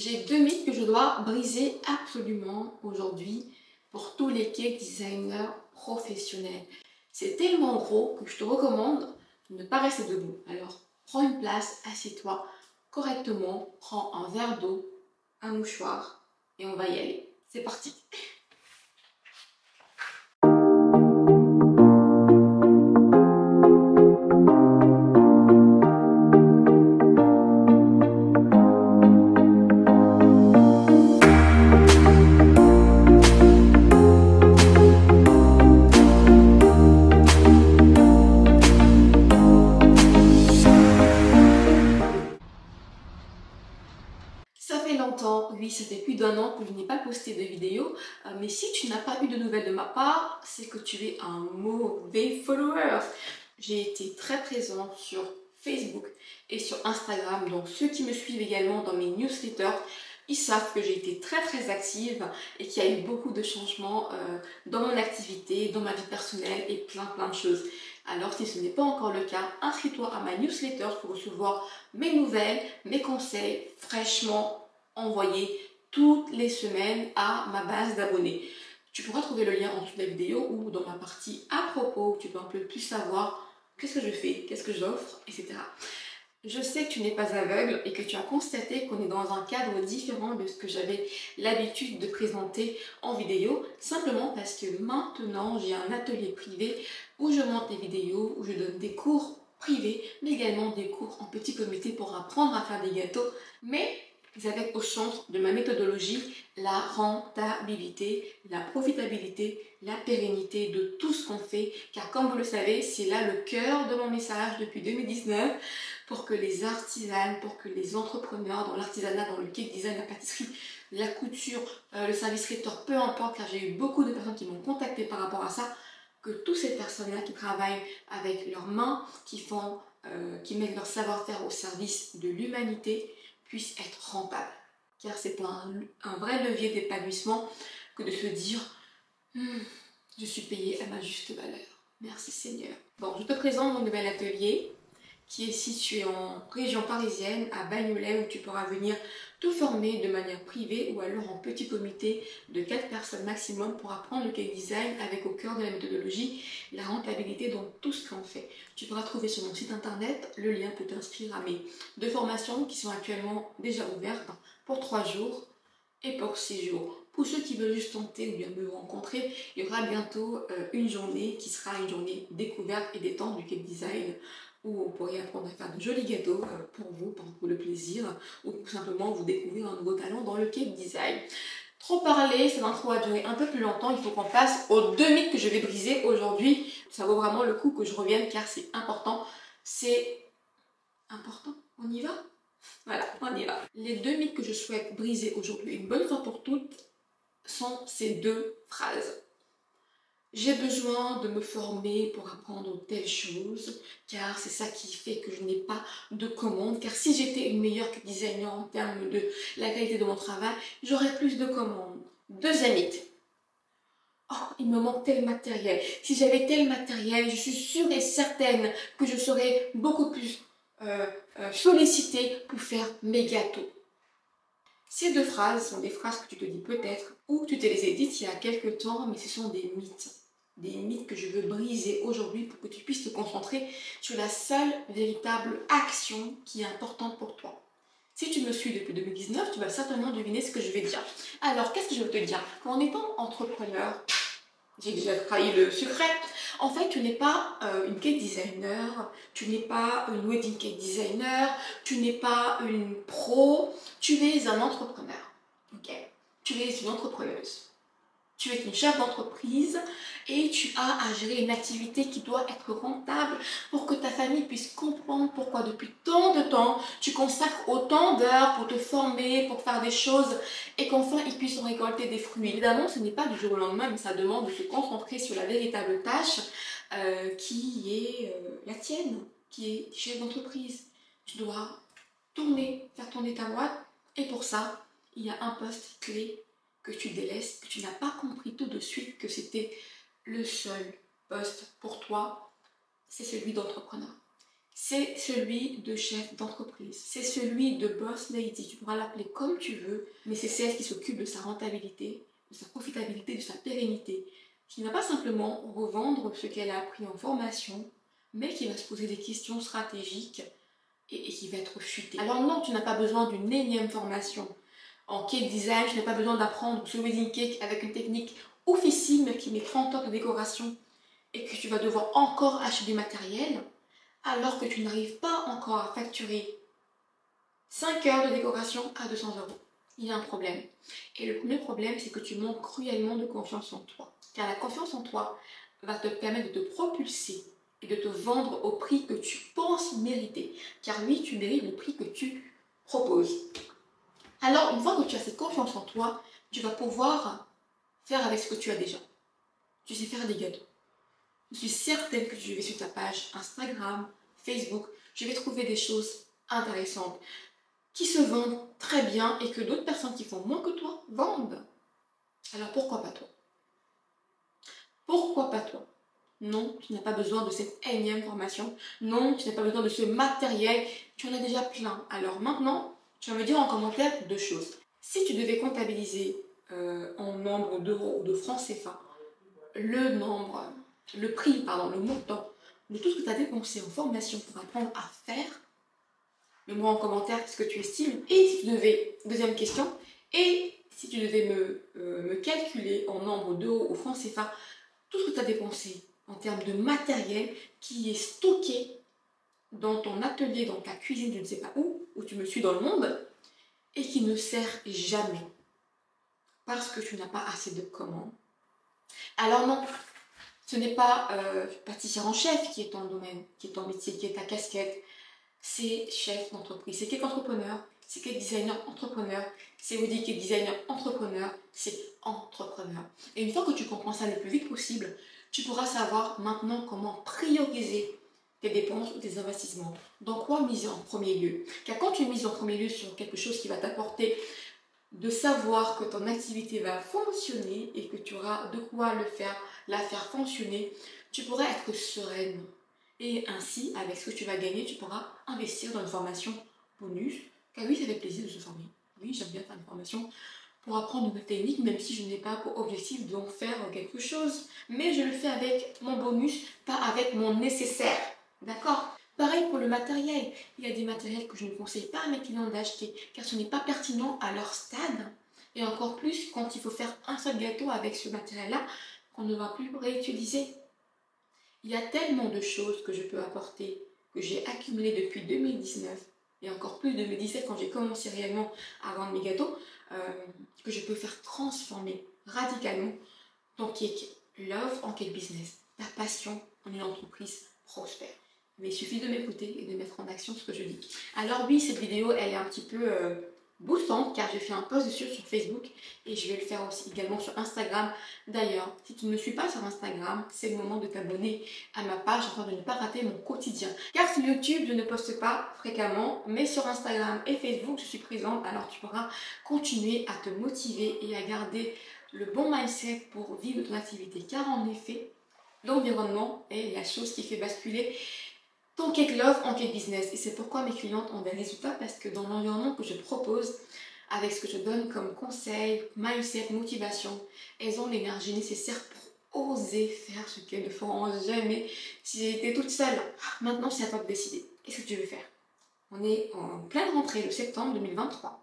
J'ai deux mythes que je dois briser absolument aujourd'hui pour tous les cake designers professionnels. C'est tellement gros que je te recommande de ne pas rester debout. Alors prends une place, assieds-toi correctement, prends un verre d'eau, un mouchoir et on va y aller. C'est parti! Oui, ça fait plus d'un an que je n'ai pas posté de vidéo, mais si tu n'as pas eu de nouvelles de ma part, c'est que tu es un mauvais follower. J'ai été très présente sur Facebook et sur Instagram, donc ceux qui me suivent également dans mes newsletters, ils savent que j'ai été très active et qu'il y a eu beaucoup de changements dans mon activité, dans ma vie personnelle et plein de choses. Alors si ce n'est pas encore le cas, inscris-toi à ma newsletter pour recevoir mes nouvelles, mes conseils fraîchement envoyé toutes les semaines à ma base d'abonnés. Tu pourras trouver le lien en dessous de la vidéo ou dans ma partie à propos où tu peux un peu plus savoir qu'est-ce que je fais, qu'est-ce que j'offre, etc. Je sais que tu n'es pas aveugle et que tu as constaté qu'on est dans un cadre différent de ce que j'avais l'habitude de présenter en vidéo, simplement parce que maintenant j'ai un atelier privé où je monte des vidéos, où je donne des cours privés, mais également des cours en petit comité pour apprendre à faire des gâteaux, mais avec au centre de ma méthodologie la rentabilité, la profitabilité, la pérennité de tout ce qu'on fait, car comme vous le savez, c'est là le cœur de mon message depuis 2019 pour que les artisanes, pour que les entrepreneurs dans l'artisanat, dans le cake design, la pâtisserie, la couture, le service traiteur, peu importe, car j'ai eu beaucoup de personnes qui m'ont contacté par rapport à ça, que toutes ces personnes-là qui travaillent avec leurs mains, qui font, qui mettent leur savoir-faire au service de l'humanité, puisse être rentable. Car c'est un vrai levier d'épanouissement que de se dire « Je suis payée à ma juste valeur. Merci Seigneur. » Bon, je te présente mon nouvel atelier qui est situé en région parisienne, à Bagnolet, où tu pourras venir te former de manière privée ou alors en petit comité de 4 personnes maximum pour apprendre le cake design avec au cœur de la méthodologie, la rentabilité dans tout ce qu'on fait. Tu pourras trouver sur mon site internet le lien pour t'inscrire à mes 2 formations qui sont actuellement déjà ouvertes pour 3 jours et pour 6 jours. Pour ceux qui veulent juste tenter ou bien me rencontrer, il y aura bientôt une journée qui sera une journée découverte et détente du cake design, où vous pourrez apprendre à faire de jolis gâteaux pour vous le plaisir, ou tout simplement vous découvrir un nouveau talent dans le cake design. Trop parler, cette intro a duré un peu plus longtemps, il faut qu'on passe aux 2 mythes que je vais briser aujourd'hui. Ça vaut vraiment le coup que je revienne car c'est important. C'est important, on y va? Voilà, on y va. Les 2 mythes que je souhaite briser aujourd'hui, une bonne fois pour toutes, sont ces 2 phrases. J'ai besoin de me former pour apprendre telle chose, car c'est ça qui fait que je n'ai pas de commande. Car si j'étais une meilleure designer en termes de la qualité de mon travail, j'aurais plus de commandes. 2e mythe. Oh, il me manque tel matériel. Si j'avais tel matériel, je suis sûre et certaine que je serais beaucoup plus sollicitée pour faire mes gâteaux. Ces 2 phrases sont des phrases que tu te dis peut-être, ou tu te les as dites il y a quelques temps, mais ce sont des mythes. Des mythes que je veux briser aujourd'hui pour que tu puisses te concentrer sur la seule véritable action qui est importante pour toi. Si tu me suis depuis 2019, tu vas certainement deviner ce que je vais dire. Alors, qu'est-ce que je veux te dire? En étant entrepreneur, j'ai déjà trahi le secret. En fait, tu n'es pas une cake designer, tu n'es pas une wedding cake designer, tu n'es pas une pro, tu es un entrepreneur. Okay? Tu es une entrepreneuse, tu es une chef d'entreprise et tu as à gérer une activité qui doit être rentable pour que ta famille puisse comprendre pourquoi depuis tant de temps tu consacres autant d'heures pour te former, pour faire des choses et qu'enfin ils puissent en récolter des fruits. Évidemment, ce n'est pas du jour au lendemain, mais ça demande de se concentrer sur la véritable tâche qui est la tienne, qui est chef d'entreprise. Tu dois tourner, faire tourner ta boîte et pour ça, il y a un poste clé que tu délaisses, que tu n'as pas compris tout de suite que c'était le seul poste pour toi, c'est celui d'entrepreneur. c'est celui de chef d'entreprise, c'est celui de boss lady, tu pourras l'appeler comme tu veux, mais c'est celle qui s'occupe de sa rentabilité, de sa profitabilité, de sa pérennité, qui ne va pas simplement revendre ce qu'elle a appris en formation, mais qui va se poser des questions stratégiques et qui va être futée. Alors non, tu n'as pas besoin d'une énième formation. En cake design, tu n'as pas besoin d'apprendre ce wedding cake avec une technique oufissime qui met 30 heures de décoration et que tu vas devoir encore acheter du matériel alors que tu n'arrives pas encore à facturer 5 heures de décoration à 200 €. Il y a un problème. Et le premier problème, c'est que tu manques cruellement de confiance en toi. Car la confiance en toi va te permettre de te propulser et de te vendre au prix que tu penses mériter. Car oui, tu mérites le prix que tu proposes. Alors, une fois que tu as cette confiance en toi, tu vas pouvoir faire avec ce que tu as déjà. Tu sais faire des gâteaux. Je suis certaine que je vais sur ta page Instagram, Facebook, je vais trouver des choses intéressantes qui se vendent très bien et que d'autres personnes qui font moins que toi vendent. Alors, pourquoi pas toi? Pourquoi pas toi? Non, tu n'as pas besoin de cette énième formation. Non, tu n'as pas besoin de ce matériel. Tu en as déjà plein. Alors maintenant, tu vas me dire en commentaire deux choses. Si tu devais comptabiliser en nombre d'euros ou de francs CFA, le montant de tout ce que tu as dépensé en formation pour apprendre à faire, mets-moi en commentaire ce que tu estimes. Et si tu devais, deuxième question, et si tu devais me calculer en nombre d'euros ou francs CFA, tout ce que tu as dépensé en termes de matériel qui est stocké dans ton atelier, dans ta cuisine, je ne sais pas où, où tu me suis dans le monde, et qui ne sert jamais parce que tu n'as pas assez de commandes. Alors non, ce n'est pas pâtissière en chef qui est ton domaine, qui est ton métier, qui est ta casquette, c'est chef d'entreprise, c'est cake entrepreneur, c'est cake designer entrepreneur, c'est Woody cake designer entrepreneur, c'est entrepreneur. Et une fois que tu comprends ça le plus vite possible, tu pourras savoir maintenant comment prioriser tes dépenses ou tes investissements. Dans quoi miser en premier lieu? Car quand tu mises en premier lieu sur quelque chose qui va t'apporter de savoir que ton activité va fonctionner et que tu auras de quoi la faire fonctionner, tu pourras être sereine. Et ainsi, avec ce que tu vas gagner, tu pourras investir dans une formation bonus. Car oui, ça fait plaisir de se former. Oui, j'aime bien faire une formation pour apprendre une technique, même si je n'ai pas pour objectif d'en faire quelque chose. Mais je le fais avec mon bonus, pas avec mon nécessaire. D'accord? Pareil pour le matériel. Il y a des matériels que je ne conseille pas à mes clients d'acheter, car ce n'est pas pertinent à leur stade. Et encore plus quand il faut faire un seul gâteau avec ce matériel-là, qu'on ne va plus réutiliser. Il y a tellement de choses que je peux apporter, que j'ai accumulées depuis 2019, et encore plus 2017 quand j'ai commencé réellement à vendre mes gâteaux, que je peux faire transformer radicalement ton cake love en cake business, ta passion en une entreprise prospère. Mais il suffit de m'écouter et de mettre en action ce que je dis. Alors oui, cette vidéo, elle est un petit peu boostante, car j'ai fait un post dessus sur Facebook et je vais le faire aussi également sur Instagram. D'ailleurs, si tu ne me suis pas sur Instagram, c'est le moment de t'abonner à ma page afin de ne pas rater mon quotidien. Car sur YouTube, je ne poste pas fréquemment, mais sur Instagram et Facebook, je suis présente. Alors tu pourras continuer à te motiver et à garder le bon mindset pour vivre ton activité. Car en effet, l'environnement est la chose qui fait basculer ton cake love en cake business. Et c'est pourquoi mes clientes ont des résultats, parce que dans l'environnement que je propose, avec ce que je donne comme conseil, mindset, motivation, elles ont l'énergie nécessaire pour oser faire ce qu'elles ne feront jamais si elles étaient toutes seules. Maintenant, c'est à toi de décider. Qu'est-ce que tu veux faire? On est en pleine rentrée de septembre 2023.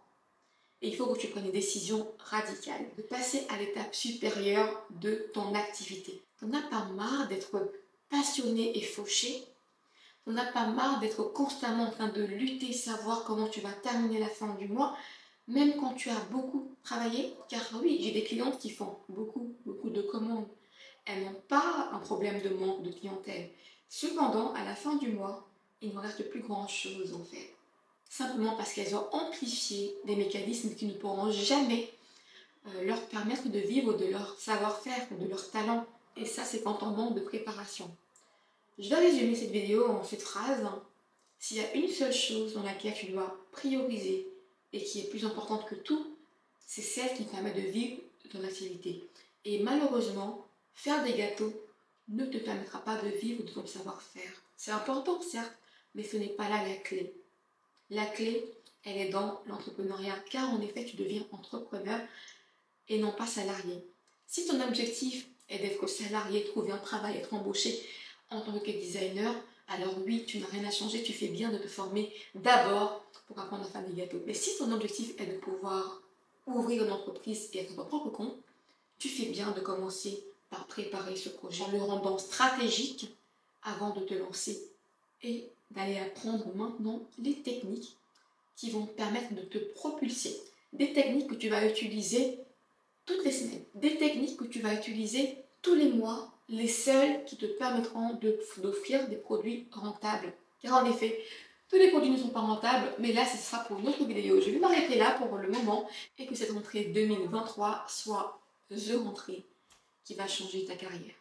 Et il faut que tu prennes une décision radicale de passer à l'étape supérieure de ton activité. T'en as pas marre d'être passionné et fauché? On n'a pas marre d'être constamment en train de lutter, savoir comment tu vas terminer la fin du mois, même quand tu as beaucoup travaillé? Car oui, j'ai des clientes qui font beaucoup de commandes. Elles n'ont pas un problème de manque de clientèle. Cependant, à la fin du mois, il ne reste plus grand-chose en fait. Simplement parce qu'elles ont amplifié des mécanismes qui ne pourront jamais leur permettre de vivre de leur savoir-faire, de leur talent. Et ça, c'est quand on manque de préparation. Je vais résumer cette vidéo en cette phrase. S'il y a une seule chose dans laquelle tu dois prioriser et qui est plus importante que tout, c'est celle qui te permet de vivre ton activité. Et malheureusement, faire des gâteaux ne te permettra pas de vivre de ton savoir-faire. C'est important, certes, mais ce n'est pas là la clé. La clé, elle est dans l'entrepreneuriat, car en effet, tu deviens entrepreneur et non pas salarié. Si ton objectif est d'être salarié, trouver un travail, être embauché en tant que designer, alors oui, tu n'as rien à changer, tu fais bien de te former d'abord pour apprendre à faire des gâteaux. Mais si ton objectif est de pouvoir ouvrir une entreprise et être à ton propre compte, tu fais bien de commencer par préparer ce projet, en le rendant stratégique avant de te lancer et d'aller apprendre maintenant les techniques qui vont te permettre de te propulser. Des techniques que tu vas utiliser toutes les semaines, des techniques que tu vas utiliser tous les mois, les seules qui te permettront d'offrir des produits rentables. Car en effet, tous les produits ne sont pas rentables, mais là, ce sera pour une autre vidéo. Je vais m'arrêter là pour le moment et que cette rentrée 2023 soit the rentrée qui va changer ta carrière.